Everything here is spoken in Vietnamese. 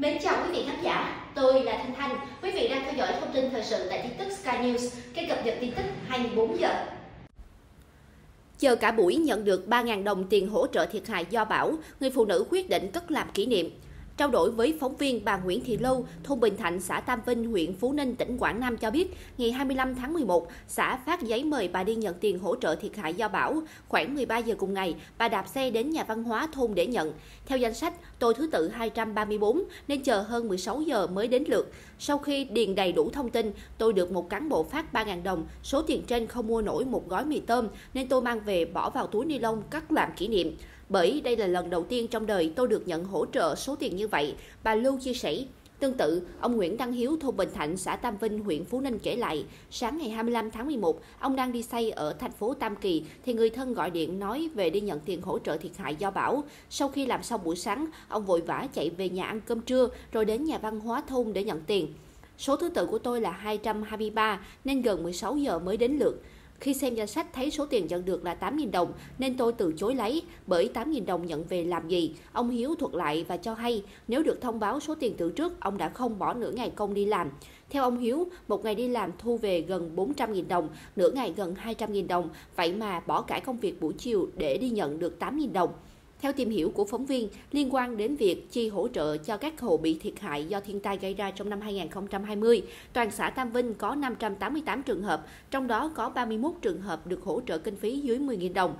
Mến chào quý vị khán giả, tôi là Thanh Thanh. Quý vị đang theo dõi thông tin thời sự tại tin tức Sky News, kênh cập nhật tin tức 24 giờ. Chờ cả buổi nhận được 3.000 đồng tiền hỗ trợ thiệt hại do bão, người phụ nữ quyết định cất làm kỷ niệm. Trao đổi với phóng viên, bà Nguyễn Thị Lưu, thôn Bình Thạnh, xã Tam Vinh, huyện Phú Ninh, tỉnh Quảng Nam cho biết, ngày 25 tháng 11, xã phát giấy mời bà đi nhận tiền hỗ trợ thiệt hại do bão. Khoảng 13 giờ cùng ngày, bà đạp xe đến nhà văn hóa thôn để nhận. Theo danh sách, tôi thứ tự 234 nên chờ hơn 16 giờ mới đến lượt. Sau khi điền đầy đủ thông tin, tôi được một cán bộ phát 3.000 đồng. Số tiền trên không mua nổi một gói mì tôm nên tôi mang về bỏ vào túi ni lông cất làm kỷ niệm. Bởi đây là lần đầu tiên trong đời tôi được nhận hỗ trợ số tiền như vậy, bà Lưu chia sẻ. Tương tự, ông Nguyễn Đăng Hiếu, thôn Bình Thạnh, xã Tam Vinh, huyện Phú Ninh kể lại, sáng ngày 25 tháng 11, ông đang đi xe ở thành phố Tam Kỳ thì người thân gọi điện nói về đi nhận tiền hỗ trợ thiệt hại do bão. Sau khi làm xong buổi sáng, ông vội vã chạy về nhà ăn cơm trưa rồi đến nhà văn hóa thôn để nhận tiền. Số thứ tự của tôi là 223 nên gần 16 giờ mới đến lượt. Khi xem danh sách thấy số tiền nhận được là 8.000 đồng nên tôi từ chối lấy, bởi 8.000 đồng nhận về làm gì? Ông Hiếu thuật lại và cho hay nếu được thông báo số tiền từ trước, ông đã không bỏ nửa ngày công đi làm. Theo ông Hiếu, một ngày đi làm thu về gần 400.000 đồng, nửa ngày gần 200.000 đồng, vậy mà bỏ cả công việc buổi chiều để đi nhận được 8.000 đồng. Theo tìm hiểu của phóng viên, liên quan đến việc chi hỗ trợ cho các hộ bị thiệt hại do thiên tai gây ra trong năm 2020, toàn xã Tam Vinh có 588 trường hợp, trong đó có 31 trường hợp được hỗ trợ kinh phí dưới 10.000 đồng.